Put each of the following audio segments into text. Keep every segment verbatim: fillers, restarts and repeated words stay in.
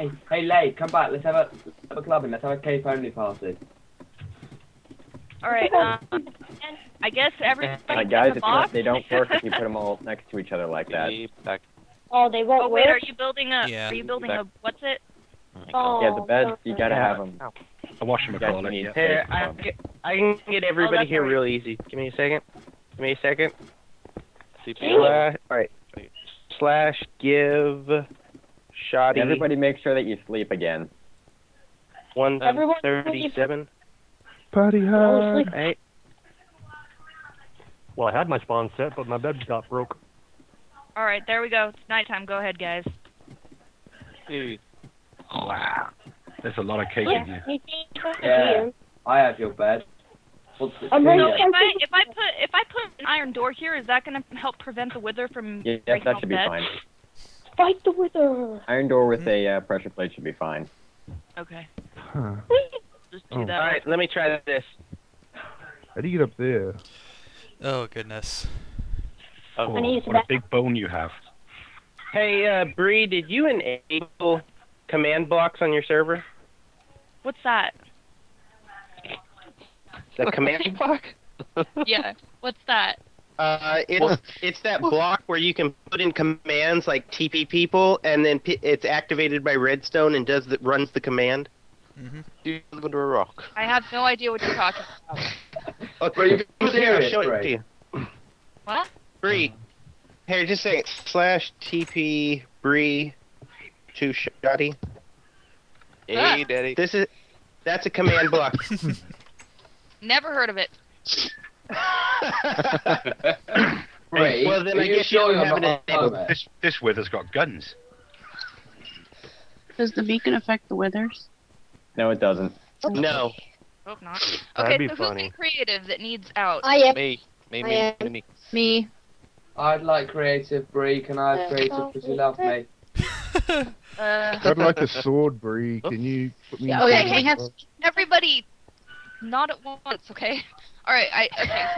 Hey, hey, Leigh, come back. Let's have a, have a club and let's have a cave only party. All right. Um, I guess everybody. Uh, guys, it's not, they don't work if you put them all next to each other like that. Oh, they won't. Oh, wait, work? Are you building a? Yeah. Are you building a? What's it? Oh, yeah, the bed. You gotta yeah. have them. Oh. I wash them across. Here, I, I can get everybody oh, here right. real easy. Give me a second. Give me a second. Slash, all right. Slash give. Shoddy. Everybody, make sure that you sleep again. One um, thirty-seven. Party hard. Right. Well, I had my spawn set, but my bed got broke. All right, there we go. It's nighttime. Go ahead, guys. Dude. Wow. There's a lot of cake yeah. in here. Yeah, I have your bed. What's so if I if I put if I put an iron door here, is that going to help prevent the wither from yeah, breaking that should be bed? Fine. Fight the wither. Iron door with a uh, pressure plate should be fine. Okay. Huh. Just do oh. that. All right, let me try this. How do you get up there? Oh goodness. Oh, what a big bone you have. Hey, uh, Bree, did you enable command blocks on your server? What's that? The command block? Yeah. What's that? Uh, it's it's that block where you can put in commands like T P people, and then p it's activated by redstone and does the, runs the command. Mm-hmm. You live under a rock. I have no idea what you're talking about. Oh, Bree, you can see it. Show it to you. What? Bree, here, just say it. Slash T P Bree to Shoddy. Hey, Daddy. This is that's a command block. Never heard of it. Bree, well, then I guess you don't have an enable. This, this wither's got guns. Does the beacon affect the withers? No, it doesn't. No. Hope not. Okay, That'd so who's funny. in creative that needs out? I am. Me. Me, me, I am. me, me. I'd like creative, Bree. Can I have creative because you love me? uh, I'd like a sword, Bree. Can you put me yeah, in okay, hang on. Everybody, not at once, okay? Alright, I. Okay.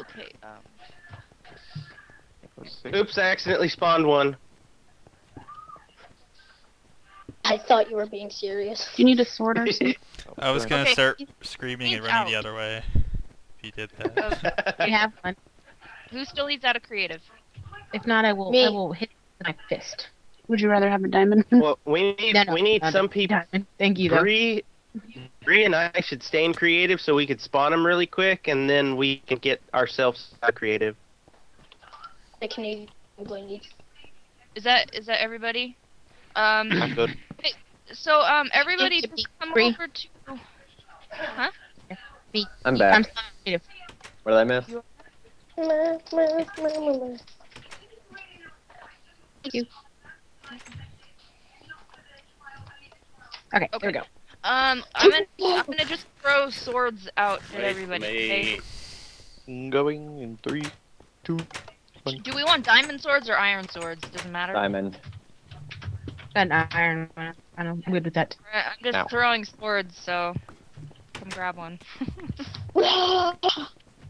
Okay, um. Oops, I accidentally spawned one. I thought you were being serious. You need a sword or something? I was gonna okay. start screaming He's and running out. the other way if you did that. Okay. We have one. Who still needs out of creative? If not, I will Me. I will hit my fist. Would you rather have a diamond? Well, we need no, no, we need no, some no, people. Diamond. Thank you. Bree, Bree and I should stay in creative so we could spawn them really quick, and then we can get ourselves out of creative. I can need. Is that is that everybody? Um, I'm good. So, um, everybody just come free. over to... Huh? I'm back. I'm sorry. What did I miss? Thank you. Okay, okay. Here we go. Um, I'm gonna, I'm gonna just throw swords out at Wait everybody, okay? I'm going in three, two, one. Do we want diamond swords or iron swords? Doesn't matter. Diamond. An iron one. I don't, I'm good with that. Right, I'm just Ow. throwing swords, so come grab one.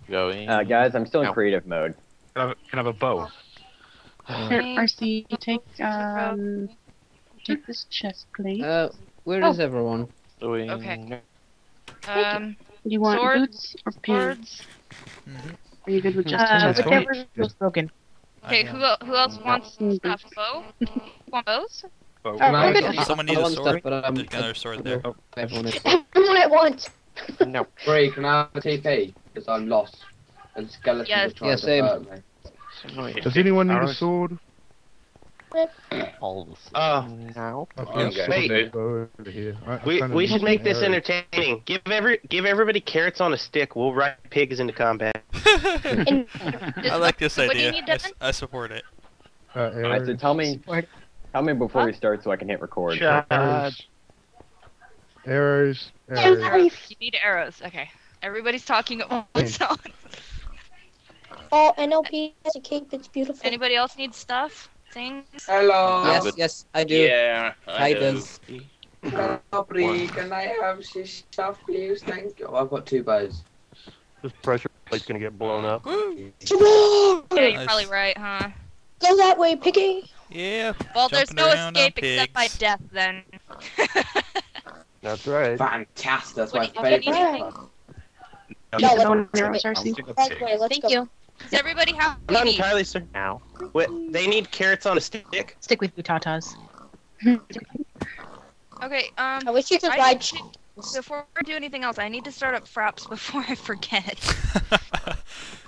Going. Uh, guys, I'm still in Ow. creative mode. Can I have, can I have a bow? Here, R C, take um, take this chest, please. Uh, where oh. is everyone? Doing... Okay. Um, you want swords, boots or pants? Mm-hmm. Are you good with just uh, whatever was broken? Okay, who who else wants stuff? Bow? Want bows? Oh, oh, someone needs a sword. There's another sword there. Oh, everyone at once. No. Bree, can I have a T P? Because I'm lost. And skeletons yes. are trying yeah, same. to hurt me. Does anyone need a sword? All uh, now. Okay. Wait. We we should make this entertaining. Give every give everybody carrots on a stick. We'll ride pigs into combat. I like this idea. Need, I, I support it. Uh, Alright, so tell me. Tell me before huh? we start so I can hit record. Shut arrows. Arrows. Arrows. Arrows. You need arrows. Okay. Everybody's talking at once. Oh, N L P has a cake that's beautiful. Anybody else need stuff? Things? Hello. Yes, yes, I do. Yeah, I do. Hello, Bree. Can I have some stuff, please? Thank you. Oh, I've got two bows. This pressure plate's gonna get blown up. Yeah, you're probably right, huh? Go that way, Piggy. Yeah. Well, there's no escape except by death, then. That's right. Fantastic. That's my favorite. No, no, no, no, Cersei. Okay, let's Thank go. you. Does everybody have I'm not entirely certain now. Wait, they need carrots on a stick. Stick with butatas. Okay, um... I wish you could ride chickens. Before we do anything else, I need to start up Fraps before I forget.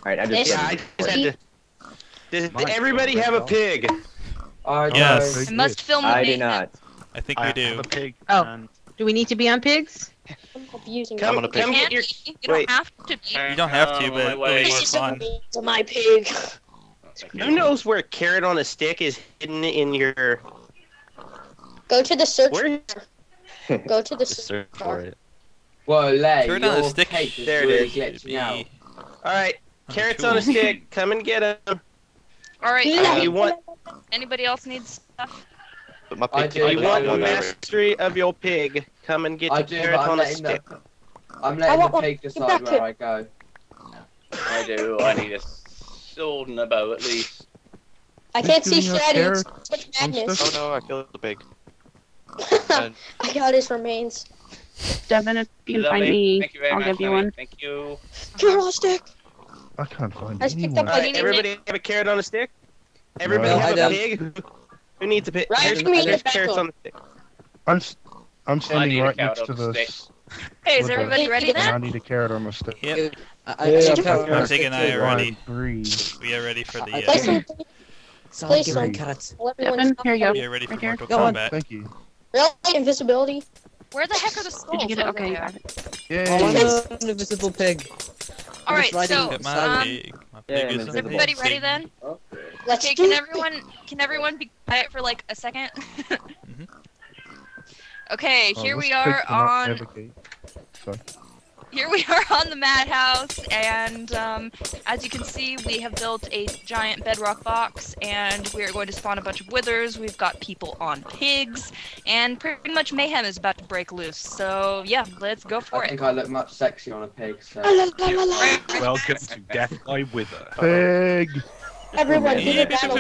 Alright, I just... Yeah, I just had to... Does everybody have a pig? Uh, yes. I must film the I do not. I think I we do. Have a pig. Oh. Do we need to be on pigs? I'm abusing Come, come get your... You don't have to be. You don't have to, but wait, it's fun. To my pig. Who knows where a carrot on a stick is hidden in your... Go to the search where... bar. Go to the search bar. It. Well, lay, carrot on a stick. There it is. Be... Alright, carrots on a stick. Come and get them. Alright, uh, you want... Anybody else needs stuff? But my pig do, you want the mastery of your pig? Come and get I the do, carrot on a stick. The... I'm letting I the pig decide where I go. I do. I need a sword and a bow at least. I can't see shadows. Such madness. Oh no! I killed the pig. And... I got his remains. Devin, if you can find me, Thank you very I'll much, give you one. Thank you. Carrot on a stick. I can't find I anyone. Up right, everybody have a carrot on a stick. Everybody no, have I a don't. pig. Who needs a bit? There's, there's carrots on the stick. I'm, I'm standing right next to the... This. Hey, is everybody ready then? I need a carrot on my stick. Yep. Yeah, I'm taking I already. We are ready for the... Uh, so Place some carrots. Devin, here you go. We are ready for right Mortal Kombat. Thank you. Really? Invisibility? Where the heck are the skulls? Did you get it? Okay, you got it. Yeah. I'm an invisible pig. Alright, so, um, yeah, is everybody ready pig. then? Okay. Let's okay, can everyone, can everyone be quiet for like a second? mm-hmm. Okay, oh, here we are on, here we are on the madhouse, and um, as you can see, we have built a giant bedrock box, and we are going to spawn a bunch of withers, we've got people on pigs, and pretty much mayhem is about to break loose, so yeah, let's go for I it. I think I look much sexy on a pig, so... Welcome to Death by Wither. Pig! Everyone, do the battle.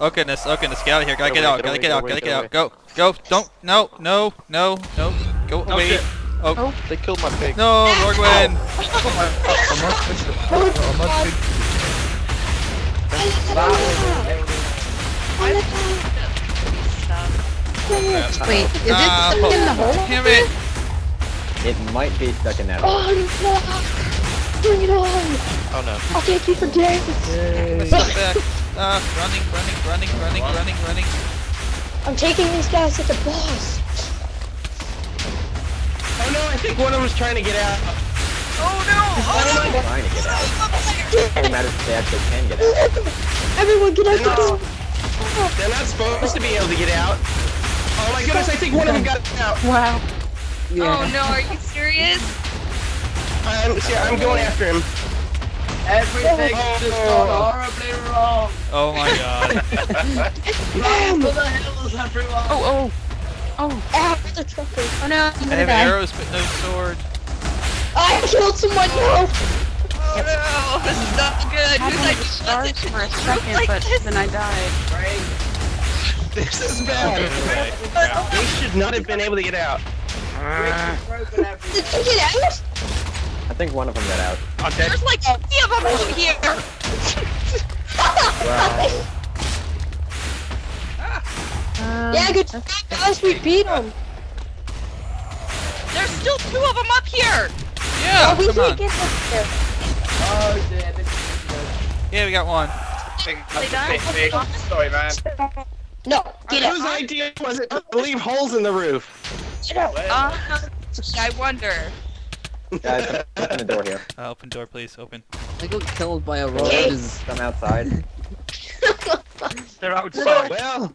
Oh goodness, oh goodness, get out of here, gotta get out, gotta get out, gotta get out, go, go, don't, no, no, no, no, go away. Oh. oh, they killed my pig. No, Morgwen! Wait, is it ah, stuck in the hole? Damn it! It might be stuck in that hole. Oh no! Bring it on! Oh no. I can't keep the game! Let's step back. Ah, running, running, running, running, running, running. I'm taking these guys to the boss. Oh no, I think one of them was trying to get out. Oh no! Oh no! I'm trying to get out. It doesn't matter if they actually can get out. Everyone get out the door! They're not supposed to be able to get out. Oh my goodness, I think one of them got out. Wow. Yeah. Oh no, are you serious? I'm, see, I'm going after him. Everything oh, just gone horribly wrong. Oh my god. Damn! What the hell is everyone? Oh, oh. Oh, ah, the trucker. Oh no, I have arrows but no sword. I killed someone, no! Oh no, this is not good. I had stars for a second, like but this? then I died. Right? This is bad. Right. They should not have been able to get out. Did they get out? I think one of them got out. Oh, There's like three of them over here! Wow. Um, yeah, good job guys, we beat them! There's still two of them up here! Yeah, oh, we come on. Get them there. Oh, damn, this is good. Yeah, we got one. They died? Sorry, man. No, get uh, it. Whose idea was it to leave holes in the roof? Get out. Uh, I wonder. Guys, open the door here. Uh, open door, please, open. I got killed by a roach. I'm outside. They're outside. Well...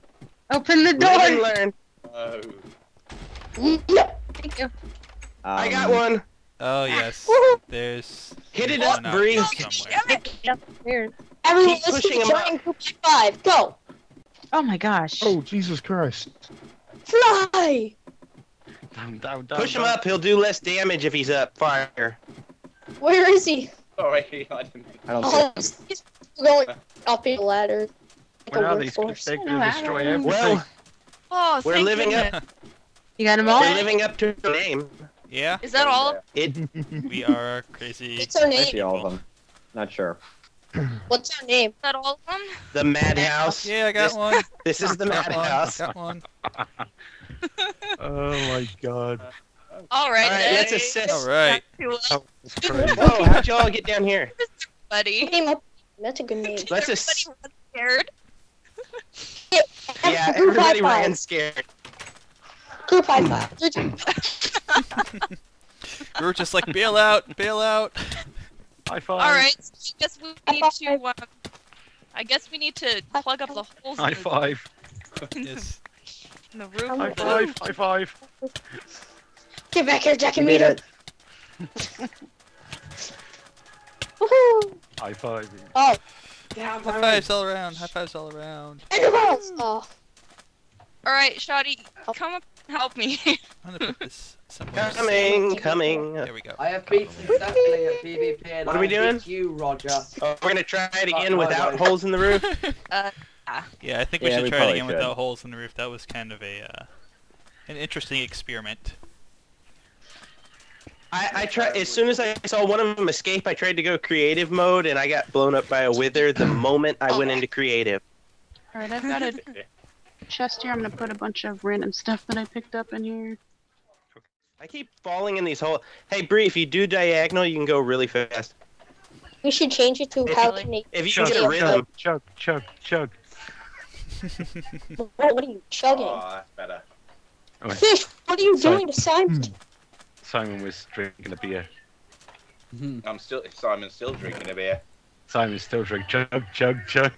Open the door! Really learn. Oh. Thank you. Um, I got one! Oh yes. There's... Hit it up, Bree! Everyone, let's pushing him up. Group five, go! Oh my gosh. Oh, Jesus Christ. Fly! Down, down, down, Push down. him up, he'll do less damage if he's up fire. Where is he? Sorry, I didn't... I don't oh, see. He's going up the ladder. the now workforce. They, they no, destroy everything. Well, oh, we're living you. up. You got them all. We're living up to the name. Yeah. Is that all? It. We are crazy. It's our name. I see all of them. Not sure. What's our name? Is that all of them? The Madhouse. Yeah, I got this, one. This is the Madhouse. I got one. Oh my God. All right. All right. Let's assess. All right. Oh, oh, how'd y'all get down here? Buddy. That's a good name. Let's assess. Scared. Yeah, everybody ran scared. Group high five. We were just like, bail out, bail out. High five. All right, so I guess we need to. Um, I guess we need to plug up the holes. High five. Yes. In the roof. High five. High five. Get back here, Jack, and meet it. Woohoo! High five. Oh. Yeah, high fives all around. High fives all around. Oh. All right, Shoddy, come up and help me. I'm gonna put this somewhere. Coming, coming. There we go. I have beaten Stanley at PvP. And what are we doing? You, Roger. Oh, we're gonna try it again oh, without no, holes in the roof. uh, yeah, I think we yeah, should we try it again should. without holes in the roof. That was kind of a uh, an interesting experiment. I, I tried, as soon as I saw one of them escape, I tried to go creative mode, and I got blown up by a wither the moment I oh. went into creative. Alright, I've got a chest here. I'm going to put a bunch of random stuff that I picked up in here. I keep falling in these holes. Hey, Bree, if you do diagonal, you can go really fast. We should change it to if how you, can If you chug, can get a rhythm. Chug, chug, chug. What, what are you chugging? Oh, that's better. Okay. Fish, what are you Sorry. doing to Simon? Simon was drinking a beer. Mm-hmm. I'm still. Simon's still drinking a beer. Simon's still drinking. Chug, chug, chug.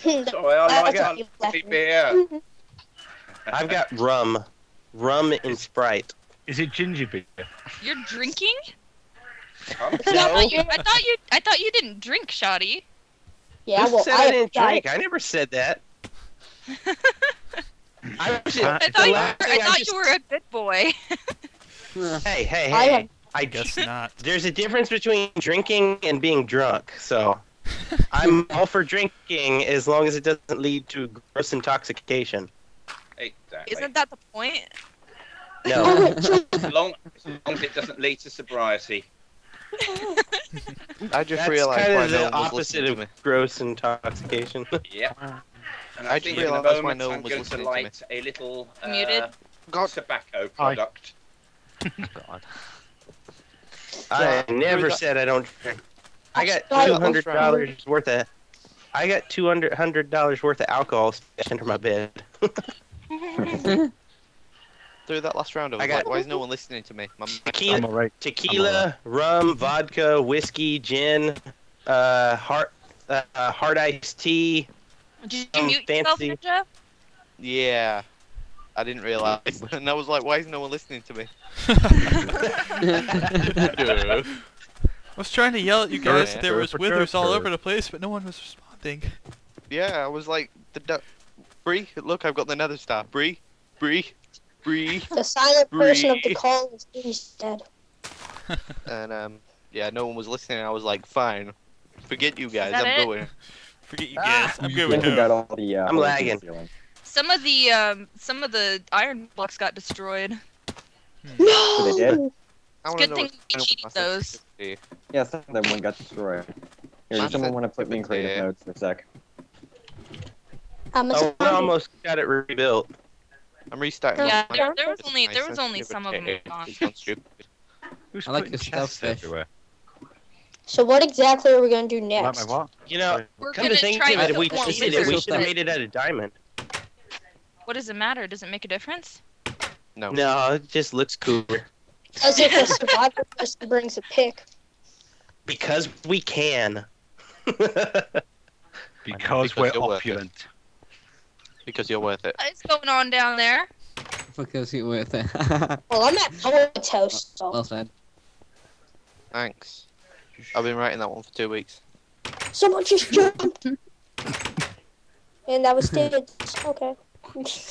Sorry, I like it. Like beer. I've got rum, rum and Sprite. Is it ginger beer? You're drinking? No. I thought you. I thought you. I thought you didn't drink, Shoddy. Yeah, Who well, said I, I didn't drink. I never said that. I, just, I thought, you were, I I thought just... you were a good boy. Hey, hey, hey. I, am... I guess not. There's a difference between drinking and being drunk, so I'm all for drinking as long as it doesn't lead to gross intoxication. Exactly. Isn't that the point? No. as, long, as long as it doesn't lead to sobriety. I just That's realized kind of the opposite of gross intoxication. Yep. And I, I think in a moment no I'm going to light to a little uh, Muted. tobacco product. God. I never got... said I don't drink. I got two hundred dollars worth of... I got two hundred dollars worth of alcohol stashed under my bed. Through that last round, I was I got... like, why is no one listening to me? My... Tequila, I'm all right. tequila I'm all right. rum, vodka, whiskey, gin, uh, hard, uh, hard iced tea... Did you mute yourself, Ninja? Yeah, I didn't realize, and I was like, "Why is no one listening to me?" I was trying to yell at you guys yeah, that there was withers all over the place, but no one was responding. Yeah, I was like, "The Bree, look, I've got the Nether Star." Bree, Bree, Bree. The silent Bree. person of the call is being dead. And um, yeah, no one was listening. I was like, "Fine, forget you guys, I'm it? going." Forget you guys. Ah, I'm good with it. Uh, I'm lagging. Some of the um, some of the iron blocks got destroyed. Hmm. No. They did? It's a good thing we cheated those. Yeah, some of them one got destroyed. Here, does someone want to put me in creative yeah. mode for a sec? Um, oh, we almost got it rebuilt. I'm restarting. Yeah, there, there was only there was only some of them gone. I like this stuff everywhere. So what exactly are we gonna do next? You know, We're come to think of it, if we cheated it, we should have made it out of diamond. What does it matter? Does it make a difference? No. No, it just looks cooler. As if a survivor person brings a pick. Because we can. because we're opulent. Because you're worth it. What is going on down there? Because you're worth it. Well, I'm at Poet's house, so... Well said. Thanks. I've been writing that one for two weeks. Someone just jumped! And that was David. Okay.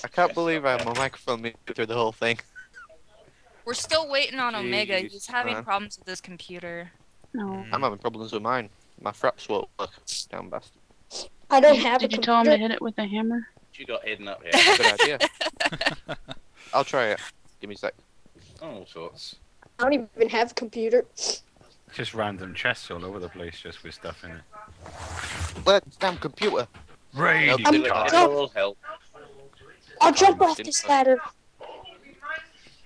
I can't believe I had my microphone muted through the whole thing. We're still waiting on Jeez, Omega. He's having man. problems with his computer. No. I'm having problems with mine. My Fraps won't work. Damn bastard. I don't have it. You told him to hit it with a hammer. You got hidden up here. Good idea. I'll try it. Give me a sec. Oh, all sorts. I don't even have a computer. Just random chests all over the place, just with stuff in it. Where's the damn computer? Radio card. I'll help. I'll jump off this ladder.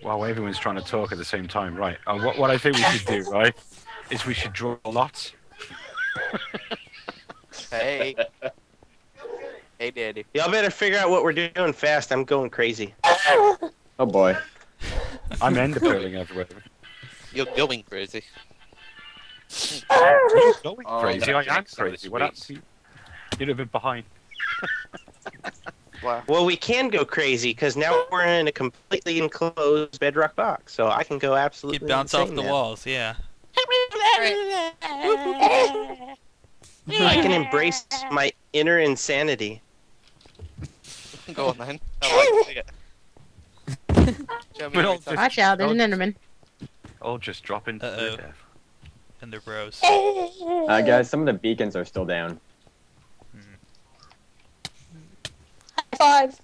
Wow, everyone's trying to talk at the same time, right? Uh, what, what I think we should do, right, is we should draw lots. Hey. Hey, Daddy. Y'all better figure out what we're doing fast. I'm going crazy. Oh, boy. I'm ender pearling everywhere. You're going crazy. You're going oh, crazy. I am crazy. What up? You're a bit behind. Wow. Well, we can go crazy because now we're in a completely enclosed bedrock box, so I can go absolutely. You bounce off the now. walls, yeah. I can embrace my inner insanity. Go on, man. Oh, I can see it. Watch out! There's an enderman. I'll just drop into uh -oh. death. And their bros. Uh, guys, some of the beacons are still down. Five.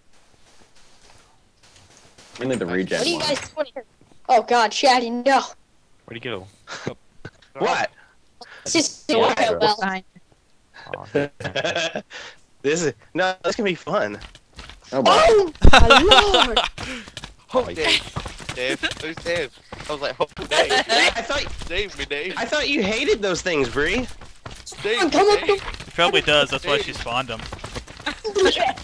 We need the regen. What are you guys doing here? Oh God, Shaddy, no. Where'd he go? What? This is doing well. This is no. This can be fun. Oh, oh my Lord! Holy Dave. Dave, who's Dave? I was like, holy Dave. I thought Dave, me Dave. I thought you hated those things, Bree. Dave, Dave. She probably does. That's Dave. Why she spawned them.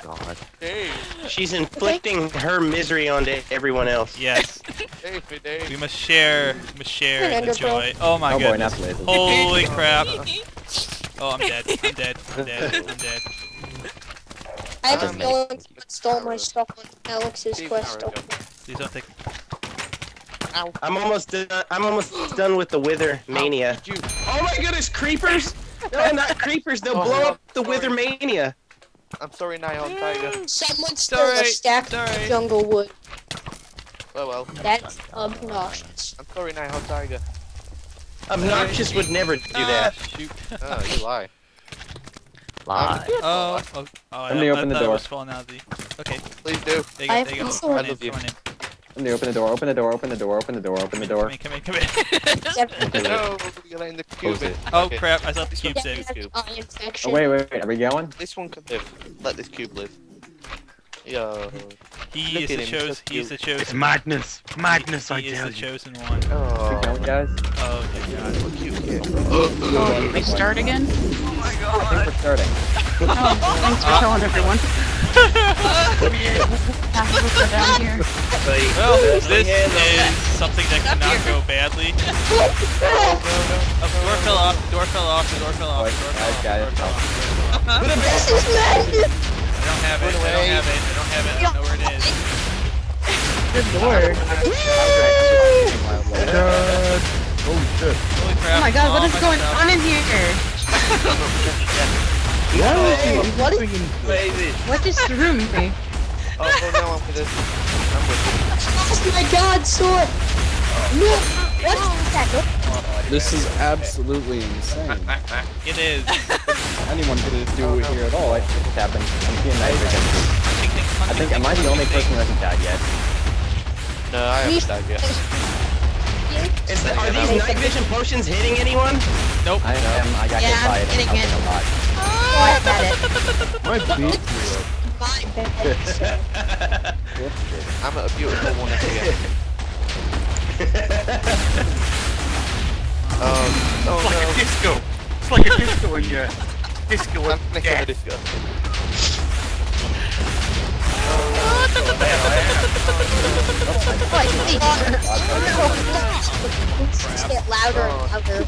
God. Dave. She's inflicting her misery onto everyone else. Yes. Dave, Dave. We must share, we must share the joy. Oh my oh goodness. Boy, holy crap. Oh, I'm dead. I'm dead. I'm dead. I'm dead. I have a feeling someone stole my stuff on Alex's quest. Please don't take me. Ow. I'm almost done. I'm almost done with the wither mania. Oh my goodness, creepers! No, not creepers. They'll oh, blow up the sorry. wither mania. I'm sorry, Nihon Tiger. Someone stole a stack sorry. of jungle wood. Well, well. That's obnoxious. I'm sorry, Nihon Tiger. Obnoxious would never do that. Ah, shoot. Oh, you lie. Lie. Oh, oh, oh. Let me open the door. Okay. Please do. There you go, I, there you go. So I love you. Let me open the door, open the door, open the door, open the door, open the door. Come in, come in, come in. No, you're letting the cube in. Oh okay. crap, I thought the cube saved. Oh wait, wait, wait, are we going? This one can live. Let this cube live. Yo. He is the chosen, he is the chosen. It's madness, madness I tell you. He is the chosen one. Oh. Is it going, guys? Oh, thank God. What cube is it? Oh, did we start again? Oh my God. I think we're starting. Oh, thanks for telling everyone. Down here. Well, this is something that cannot go badly. The door fell off, the door fell off, the door fell off, the door fell off, the door fell off. This is madness! I don't have it, I don't have it, I don't have it, I don't know where it is. Good lord. Holy shit. Holy crap. Oh my God, what is going on in here? What is, what, is, what is the room? Oh, oh no, I'm with this. I'm with this. Oh my God, sword! No! What is that? This is absolutely insane. It is. Anyone could do oh, it no. here at all. I think it's happened. I'm seeing that every I think, am I the only person that hasn't died yet? No, I haven't died yet. Is the, are these night vision potions hitting anyone? Nope. I am. I got hit by it. I'm getting a lot. Oh, I got it. My beat my bad. I'm a beautiful one again. um, oh it's like no. a disco. It's like a disco in here. Disco in I'm yeah. a disco. Just get louder and louder.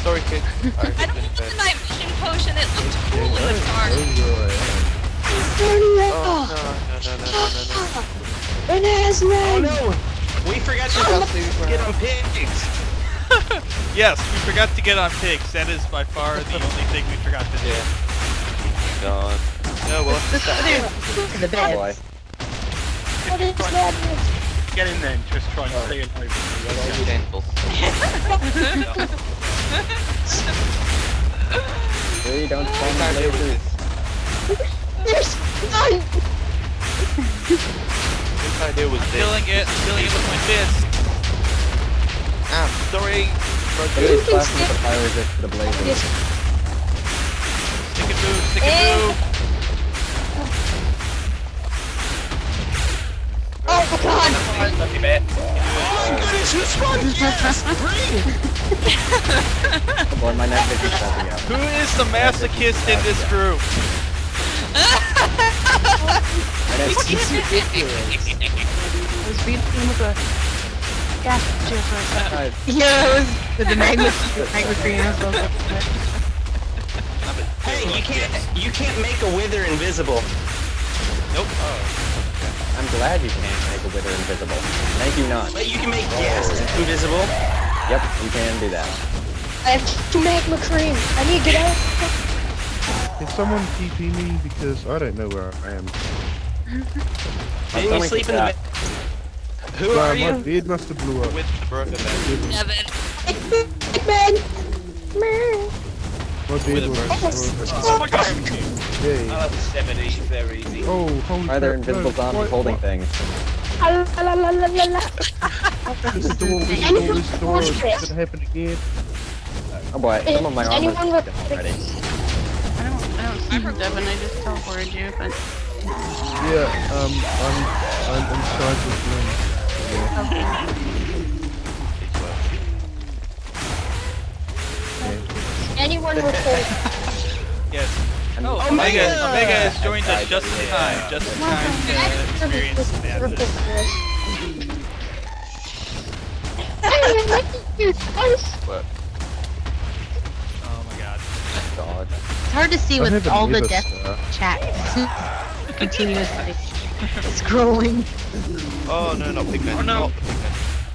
Sorry, kid. I, I don't know the night vision potion. It looked cool in the dark. Oh no! No! No! No! No! No! No! No! Oh no! We forgot to oh, get on pigs. Yes, we forgot to get on pigs. That is by far the only thing we forgot to do. Yeah. God. No, well, this is the bad boy. What is madness? Get in there and just try and oh. stay in over. It's this. Three, don't spawn my lasers. There's nine! This idea was I'm this. Killing it, I'm killing it with my fist. Ow. Sorry. Really can stick. The fire resist to the blazing. Yes. Stick it through, stick it through. Oh, oh my god! Oh my goodness, who's fun? Yes! Green! Come on, my neck is popping out. Who is the masochist in this group? That's just ridiculous. I was beating him with a gas chair for a second. Yeah, it was the magnet green as well. Hey, you can't you can't make a wither invisible. Nope. Oh. I'm glad you can't make a wither invisible. Thank you not. But you can make oh. gas invisible. Yep, you can do that. I have to make my cream. I need to get out. Can someone T P me because I don't know where I am. Didn't you sleep in the bed? Who no, are my you? My beard must have blew up. With the broken bed. Nevin. Pigmen! My beard was oh, oh my god! Yay. Oh, that's seventy. Very easy. Oh, holy crap. Are there invisible zombies holding things? This door, this door, this door. It's gonna happen again. Oh boy, some of my armor is already. I'm from Devin, I just teleported you, but... Yeah, um, I'm, I'm inside this room. Yeah. Anyone record? Yes. Oh, Omega! Omega has joined us just in time, just in time to experience madness. I like you guys! God. It's hard to see with all the death chat continuously scrolling. Oh no, not pigmen. Oh no.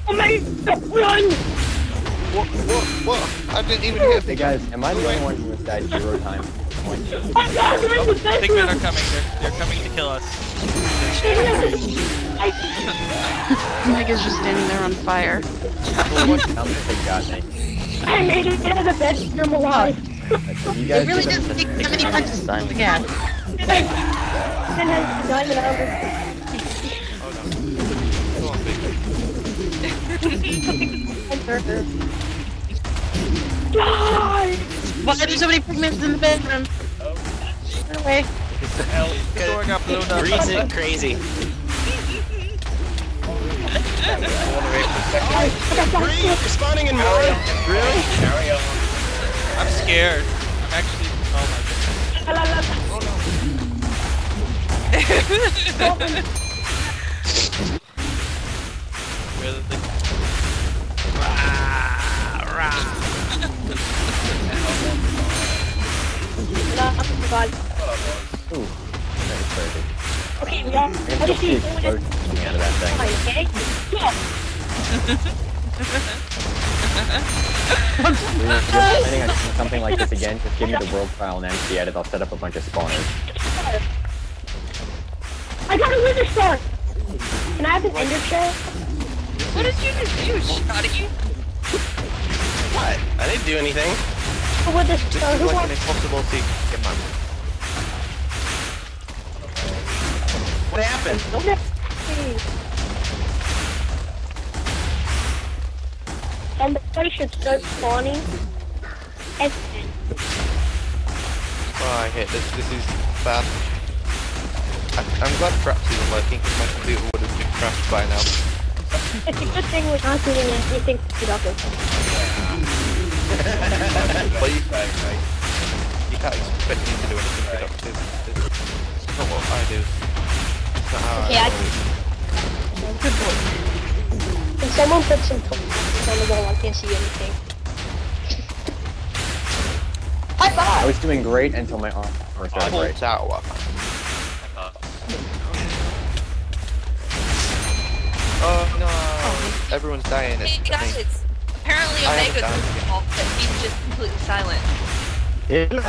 Oh my god, run! What? What? What? I didn't even hear. Hey guys, am I the only one who has died zero times? Oh my god, I'm in the bathroom! Pigmen are coming. They're, they're coming to kill us. Omega's just standing there on fire. I made it out of the bedroom alive. You guys it really doesn't take that many punches to sign the gas. Die! Why are there so many pigments in the bedroom? No way. It's the hell. The door got blown up. Reason crazy. Breeze, responding in Mario. Really? Mario. I'm scared. I'm actually. Oh my goodness. Oh no. Where the thing? Rah, rah. Ooh, that is perfect. Okay, we are. I just see out of that thing. We're planning on doing something like this again. Just give me the world file and empty edit. I'll set up a bunch of spawners. I got a wither star. Can I have an ender chair? What did you just do, Shotty? What? I didn't do anything. A wither star. Who wants? This is like an impossible thing. Get my one. What happened? Don't And the place should start spawning. And oh, I hate this. This is bad. I, I'm glad Fraps isn't working because my computer would have been crashed by now. It's a good thing we're not doing anything productive. But you, you can't expect me to do anything productive. It's not what I do. It's not how okay, I, I do. Good boy. Can someone put some on the wall, I can't see anything. High five! I was doing great until my arm was down right. Ow. Oh no! Oh. Everyone's dying. Hey guys, apparently Omega's fault, but he's just completely silent. Hello!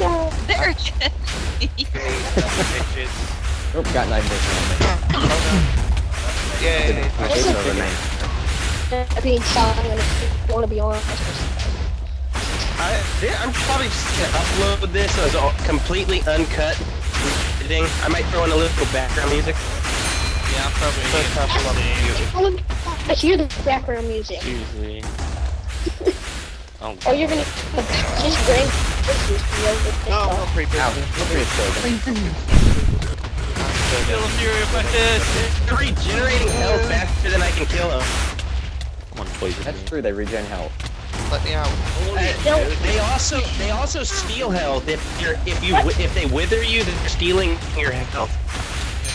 Oh. There it is! Oh, got knife. Oh no. Yay! being sad, I'm gonna want to be honest. I, I'm probably just gonna upload this as all completely uncut. I might throw in a little background music. Yeah, probably. Probably I, I hear the background music. Usually. Oh, oh, you're gonna just bring this video. No, I'm pretty big. I'm still furious about this. They're regenerating health faster than I can kill them. Come on, poison. That's true. They regen health. Let me out. Uh, they also they also steal health if you're if you what? if they wither you, they're stealing your health.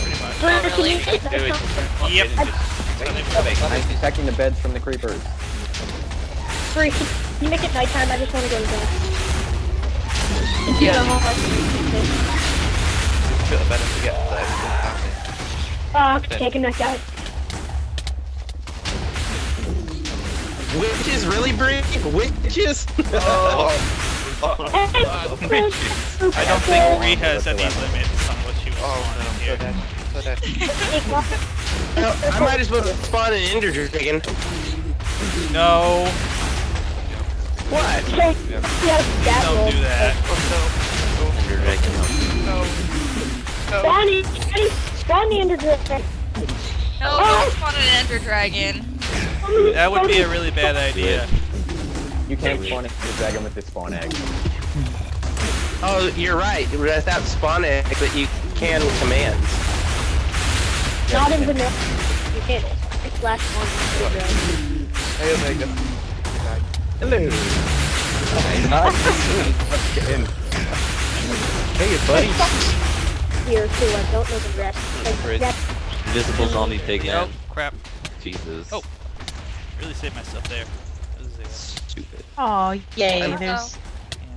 Yeah, pretty much. Really you do it. It. Yep. I'm protecting the beds from the creepers. Sorry, can you make it nighttime? I just want to go to bed. Yeah. I feel better to get Fuck, taking that guy. Witches, really, Bree? Witches? Oh. oh. uh, witches. I don't think Bree has any limits on what she wants oh, no, here. So that, so that. No, I might as well spawn an ender dragon. No. What? Yeah. Yeah, don't do that. Oh, no. Ender dragon. No. No. Spawn the ender dragon. No, don't spawn an ender dragon. That would be a really bad idea. You can't spawn an ender dragon with this spawn egg. Oh, you're right. Without spawn egg, but you can with commands. Not in vanilla. You can't. It's last one. Hey, Omega. Hello. Hey, buddy. Here too. I don't know the rest. Invisible zombie pigmen. Oh crap. Jesus. Oh. Really saved myself there. That was stupid. Oh yay! There's know. there's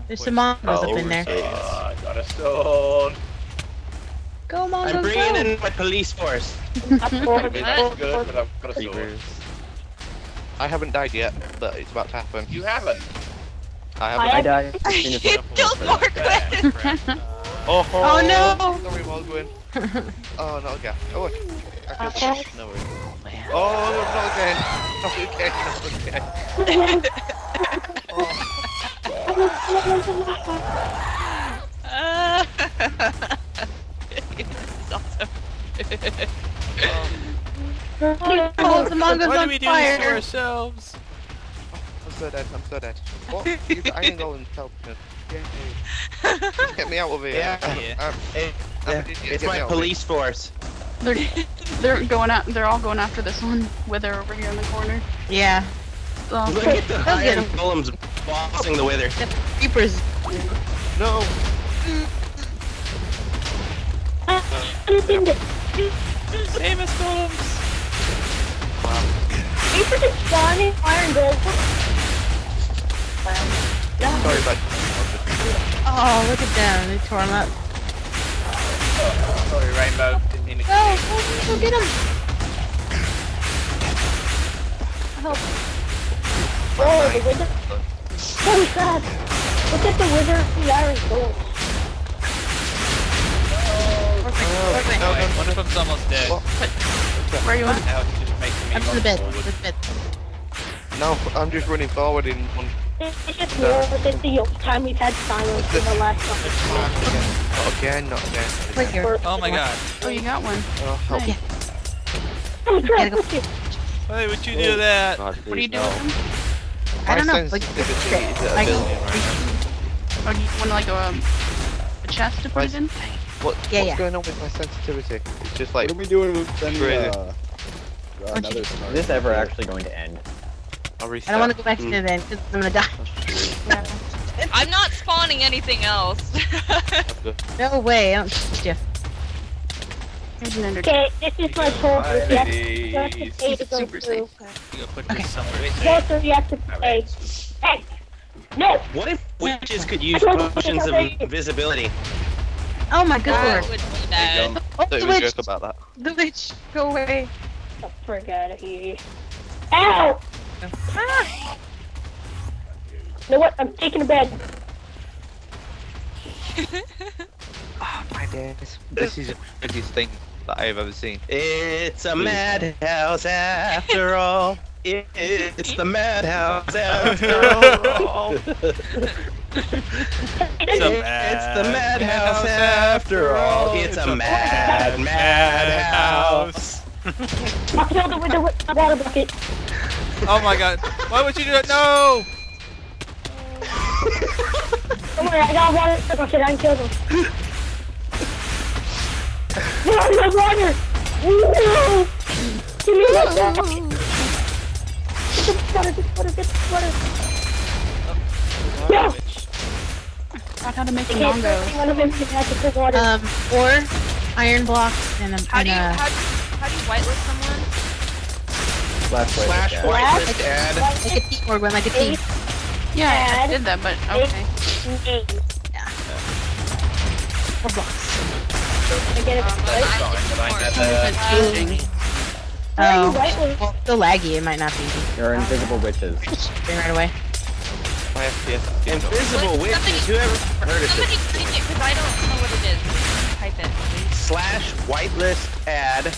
Wait. some mongos oh, up in there. Uh, got a stone. Go mongos. I'm bringing go. in my police force. I haven't died yet, but it's about to happen. You haven't. I haven't. I, I died. You killed Morgwen. Oh, oh no! Sorry, Morgwen. Oh no, okay. Oh, I okay. No worries. Oh, not again. Not again. Not again. Oh. Uh, it's awesome. um, oh, oh, the mango's on we fire. Do this to ourselves? Oh, I'm so dead. I'm so dead. What? You, I can go and help. Get me out of here. Yeah. Yeah. I'm, I'm, it, I'm, yeah. It's my police force. They're they're going out. They're all going after this one. Wither over here in the corner. Yeah. So, Look at the iron golems bossing the wither. The creepers. No. Save us, golems. Creepers are spawning iron golems. Sorry, bud. Oh, look at them. They tore them up. Sorry, Rainbow. Didn't mean to. No, oh, go get him. Help. Oh, the wither. Oh God! Look at the wither. The iron gold. Oh, perfect. Oh, perfect. No, no, one of them's almost dead. What? Where are you at? Now just making me. I'm in the bed. The bed. No, I'm just running forward in one. It's just more than the time we've had silence in the last one. Okay, not again. Right here. Oh my god. Oh, you got one. Oh, help. Yeah. Oh, crap, look at you. Why would you do that? God, what are you doing? No. I don't know. Like, I don't want to, like, a, um, a chest to put it in? What, yeah, what's yeah. going on with my sensitivity? It's just like... What are we doing with the... Uh, is this ever actually going to end? I don't want to go back to the event because I'm gonna die. Yeah. I'm not spawning anything else. No way, I don't trust you. Here's an ender. Okay, this is my pole. You have to pay to go through. Okay. Go through, you have to pay. Hey! No! What if witches could use potions of invisibility? Oh my god. That would be bad. Oh, the witch! About that. The witch! Go away. Oh, frick out of here. Ow! Ah. You know what? I'm taking a bed. Oh my days. This is a biggest thing. that I've ever seen. It's a madhouse after all. It's the madhouse after all. It's, a mad it's the madhouse after all. It's, it's a, a mad, madhouse. Mad I killed it with the water bucket. Oh my god. Why would you do that? No! Don't worry, I got water bucket. I can kill them. Get out of the water! No! Give me that water! Get the water, get the water, get the water! Oh, no! I got to make a mongo. Um, four iron blocks and a... How and do you, a... how, how do you whitelist someone? Slash whitelist, Slash whitelist add. add. Like a team, Morgwen, like a team. Yeah, add. I did that, but okay. Eight. Yeah. Four blocks. I get it. Um, I Oh, well, it's still laggy, it might not be. You're invisible witches. Bring right away. My F P S is invisible witches. Somebody, whoever heard of somebody this? Somebody click it, because I don't know what it is. Type it, please. Slash whitelist add,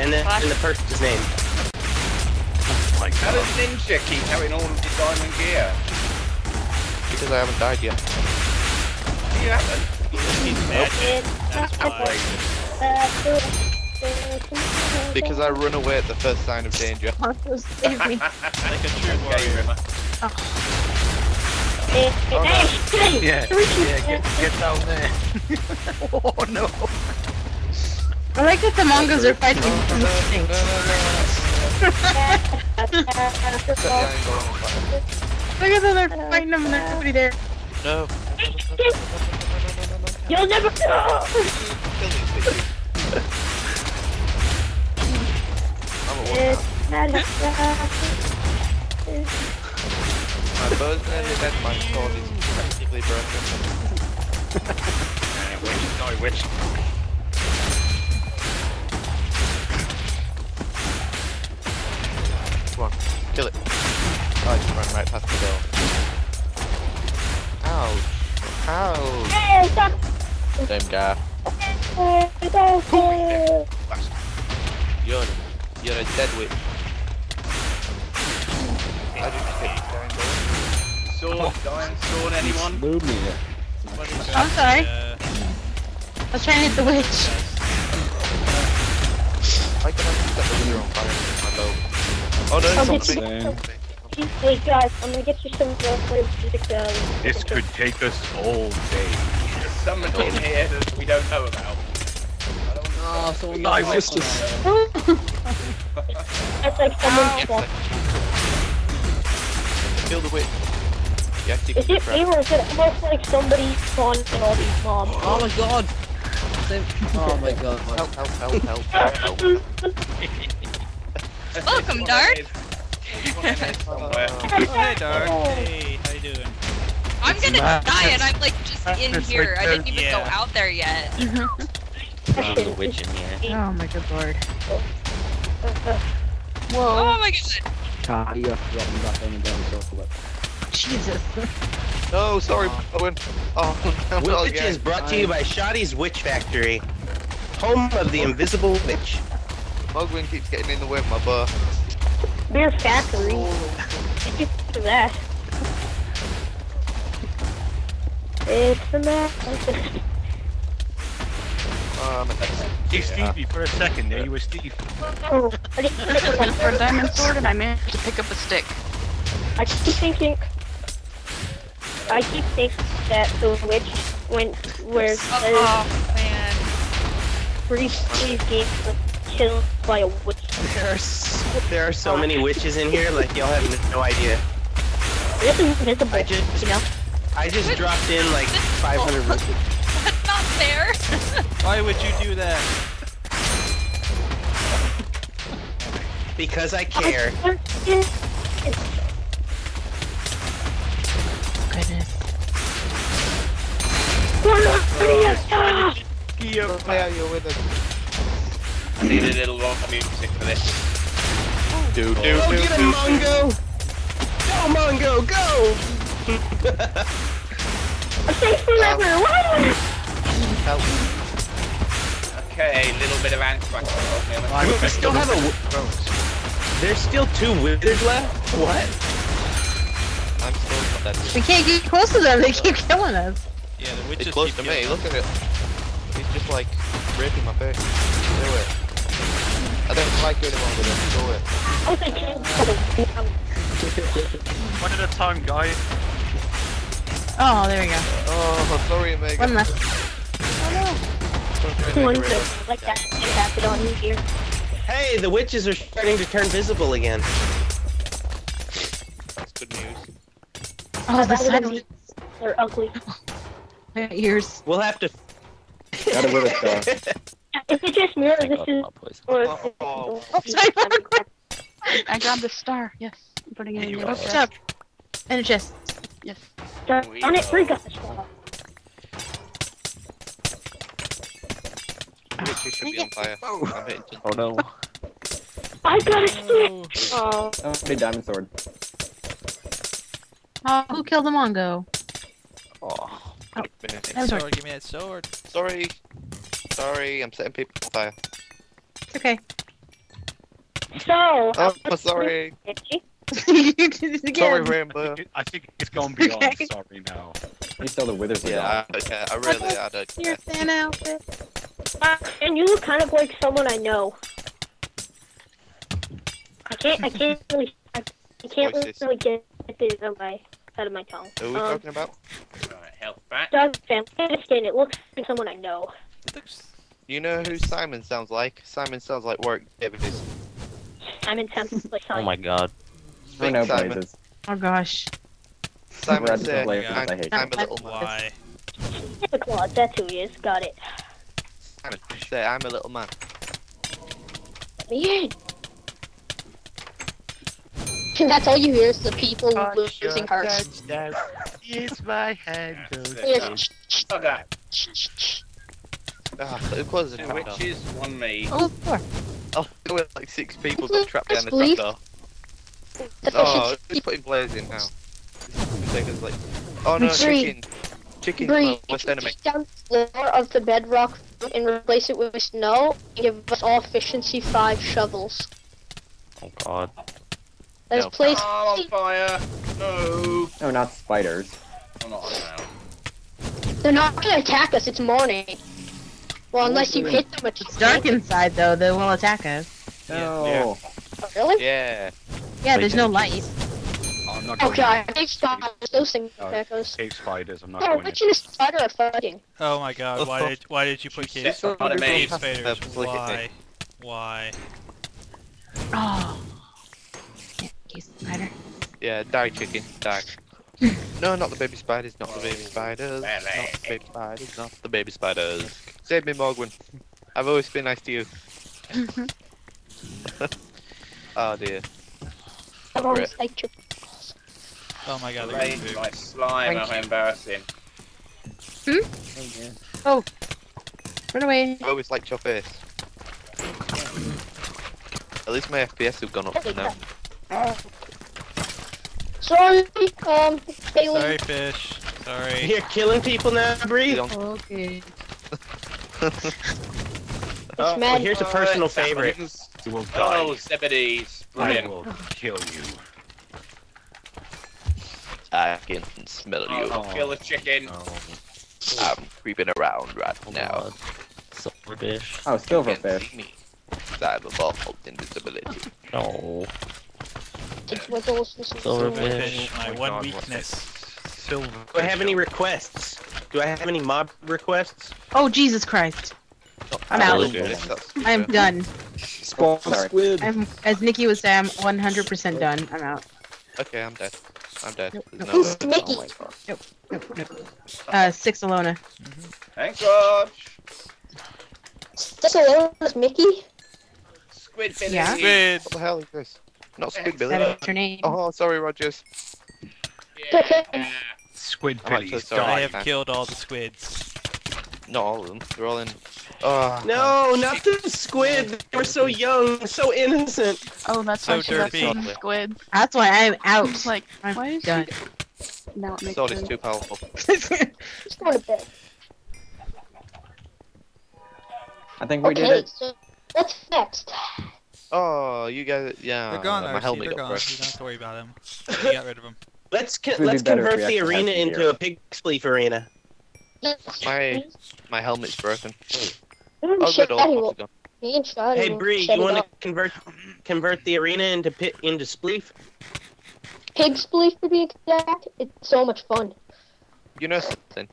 and then Slash. and the person's name. Oh my god. How does Ninja keep having all of your diamond gear? Because I haven't died yet. You haven't? He's mad. That's why. Because I run away at the first sign of danger. Marco, save me. Like a true warrior. Oh. Hey, oh, hey, no. hey, yeah, yeah, get, get down there. Oh no! I like that the Mongols are fighting. No, no, no, no, no. Look at them, they're fighting them and there's nobody there. No. You'll never know! I'm a warlock. My bow's nearly dead, my sword is practically broken. Yeah, witch, no witch. Come on, kill it. Oh, I just ran right past the door. Ouch. Ouch. Hey, stop. Same guy. Hey, stop. You're, you're a dead witch. I just hit the dying door. Sword, dying sword, anyone? Move me there. I'm sorry. Uh, I was trying to hit the witch. I can only step over your own fire with my bow. Oh no, it's I'll something. You, wait guys, I'm gonna get you some girlfriend music down. This could take us all day. There's someone in here that we don't know about. I don't know. Oh, someone died. That's like someone's death. Kill the witch. Yes, you is it me or is it almost like somebody's spawned in all these mobs? Oh my god! Oh my god. Help, help, help, help, help. Welcome, Dart! Hey, Dart. Hey, how you doing? I'm gonna die and I'm like just in here. I didn't even yeah. go out there yet. There's a witch in here. Oh my good lord. Whoa. Oh my god. Ah, you have to drop me back in and down the circle. Jesus. Oh, sorry, Owen. Oh, no, Witch Witch is brought to you by Shoddy's Witch Factory, home of the invisible witch. Mogwin keeps getting in the way of my butt. Beer factory. Look at that. It's the map. Um, hey Stevie, yeah. for a second there, you were Steve. Oh, I just went for a diamond sword and I managed to pick up a stick. I keep thinking... I keep thinking that the witch went where... Oh, man. BreePlaysGames was killed by a witch. There are so, there are so many witches in here, like y'all have no idea. This is invisible, I just, you know? I just what? dropped in like five hundred witches. That's not fair! Why would you do that? Because I care. Goodness. Oh, oh, play out your wither. I need a little rock music for this. Do, do, do, oh, do, get him, Mongo! Go, Mongo, go! I'm safe forever! Why? Help. Okay, a little bit of anthrax. Oh, we still have a... There's still two withers left? What? I'm still... That's... We can't get close to them, they keep killing us. Yeah, the witches keep close to me, look at it. He's just like, ripping my face. Do it. I don't like doing one with him, do it. One at a time, guy. Oh, there we go. Oh, sorry, Omega. One left. Oh no. Like that. Tap it on here. Hey, the witches are starting to turn visible again. That's good news. Oh, the sun. They're ugly. My ears. We'll have to. Gotta wear a star. If it just mirrors, this is. Oh, oh, oh. I grabbed the star. Yes. I'm putting it in your chest. And a chest. Yes. On it, we got the star. Should be on fire. Oh. Oh no. I got a sword! Oh. Oh, big diamond sword. Oh, who killed the Mongo? Oh. Oh. Sorry, sword. Give me that sword. Sorry. Sorry, I'm setting people on fire. It's okay. So. Oh, I'm sorry. You did it again. Sorry, Rainbow. I think it's going beyond okay. Sorry now. You saw the withers. Yeah, I, yeah, I really, I don't care. Your fan outfit. Uh, and you look kind of like someone I know. I can't, I can't really, I, I can't Voices. really get this out of my, out of my tongue. Who are we um, talking about? Help back. Darkphan, I understand, it looks like someone I know. You know who Simon sounds like? Simon sounds like work activities. Simon sounds like Simon. Oh my god. Speak no Simon. Places. Oh gosh. Simon's there. I'm, I'm, I'm a little man. Santa Claus, that's who he is, got it. Say, I'm a little man. Let me in. And that's all you hear is the people Touch losing hearts. Here's my hand. Yes. Stop that. Ah, so close the trap door. Witches on me. Oh, four. Oh, there were like six people got trapped down the trap door. Oh, who's putting players in now? Like... Oh no, chicken. Chicken. Breathe. What's enemy? Down the floor of the bedrock. And replace it with snow and give us all efficiency five shovels. Oh god. Let's no. place. Oh, on fire! No! No, not spiders. I'm not now. They're not gonna attack us, it's morning. Well, unless you hit them with. It's dark inside though, they will attack us. No. Yeah. Oh, really? Yeah. Yeah, there's no light. Oh, I'm not going okay, I hate spiders. Those things attack us. I hate spiders. I'm not oh, going which in. Is spider are fighting? Oh my god, why did why did you put cave spiders? spiders? Why? Why? Oh. Yeah, cave spider. Yeah, die chicken, die. No, not the baby spiders, not the baby spiders. Not the baby spiders, not the baby spiders. Save me, Morgwen. I've always been nice to you. Oh dear. I've always liked you. Oh my god, rain like slime, how embarrassing. Hmm? Oh, yeah. Oh! Run away! I always liked your face. At least my F P S have gone up for now. Uh, sorry, um, Bailey. Sorry, fish. Sorry. You're killing people now, Bree? Okay. Oh, well, here's a personal favorite. Will die. Oh, Zebedee's. I will kill you. I can smell you. Oh, I'll kill a chicken. Oh. I'm creeping around right oh, now. Silverfish. Oh, silverfish. You can't see me. I have evolved invisibility. No. Silverfish. My one God, weakness. Silver. Do I have any requests? Do I have any mob requests? Oh, Jesus Christ. Oh, I'm out. I'm done. Spawn squid. I'm, as Nikki was saying, I'm one hundred percent done. I'm out. Okay, I'm dead. I'm dead. Nope, nope. No, who's Nikki? Oh my god. Nope, nope, nope. Uh, six Alona. Mm-hmm. Thanks, Rog. Six Alona's Mickey? Squid Billy. Yeah. Squid. What the hell is this? Not Squid Billy. That is her name. Oh, sorry, Rogers. Yeah. Squid Billy. Oh, so I have man. killed all the squids. Not all of them. They're all in. Oh, no, man. Not the squid. They were so young, so innocent. Oh, that's so why derpy. Squid. That's why I'm out. Like, I'm why is done. Not making salt is too powerful. Just go to bed. I think we okay, did it. So what's next? Oh, you guys, yeah. They're gone, my helmet they're gone. Broke. You don't have to worry about them. We got rid of them. Let's co let's convert the arena into a pig spleef arena. My my helmet's broken. Oh, good old. Hey Bree, you want to convert convert the arena into pit into spleef? Pig spleef to be exact. It's so much fun. You know something?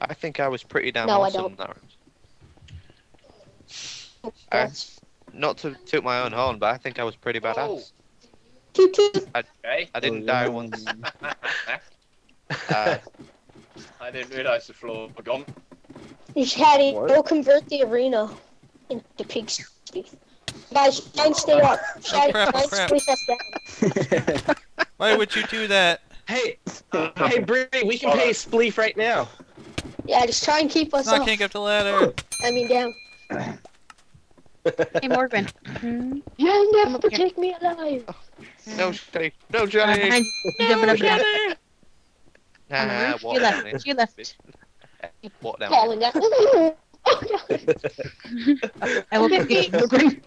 I think I was pretty damn no, awesome in that room. I, not to toot my own horn, but I think I was pretty badass. Oh. I, I didn't oh, die yeah. once. uh, I didn't realise the floor was gone. Hattie, go convert the arena into pig spleef. Guys, shine stay up. Shine, oh, crap, shine crap. Us down. Why would you do that? Hey, uh, hey, Bree, we can pay spleef right now. Yeah, just try and keep us no, up. I can't get up the ladder. I mean, down. Hey, Morgwen. Mm-hmm. You'll never take here. me alive. Oh, no, Johnny. No, Johnny. Uh, no, no, Johnny. Nah, nah, what? You left. You left. What now? Calling us. Oh, God. I will get you, Morgwen.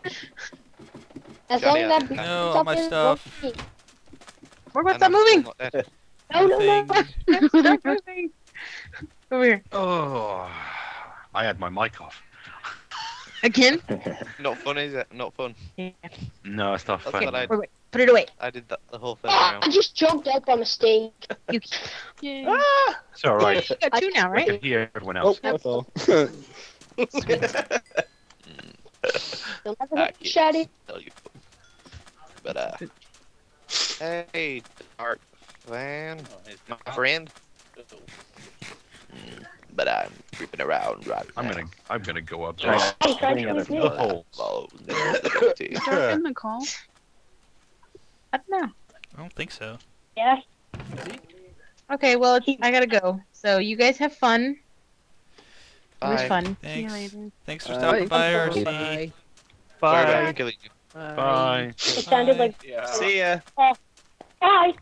As long as I know all my stuff. Morgwen, stop moving! No, no, no, no. Stop moving! Over here. Oh, I had my mic off. Again? Not fun, is it? Not fun. Yeah. No, it's not fun. Okay. Put it away. I did that the whole thing. Ah, I just jumped out by mistake. You... Yeah. Ah! It's alright. You got two now, right? I can hear everyone else. Oh, that's all. Don't have a shotty. But, uh... Hey, Darkphan, my friend. But I'm creeping around right now. I'm gonna, I'm gonna go up. Oh, I'm trying to the hole. Oh, Darkphan McCall? I don't know. I don't think so. Yeah. Okay, well, it's, I gotta go. So you guys have fun. Bye. It was fun. Thanks. See you later. Thanks for stopping by, R C. Bye. Bye. Bye. Bye. Bye. It sounded like. Yeah. See ya. Bye.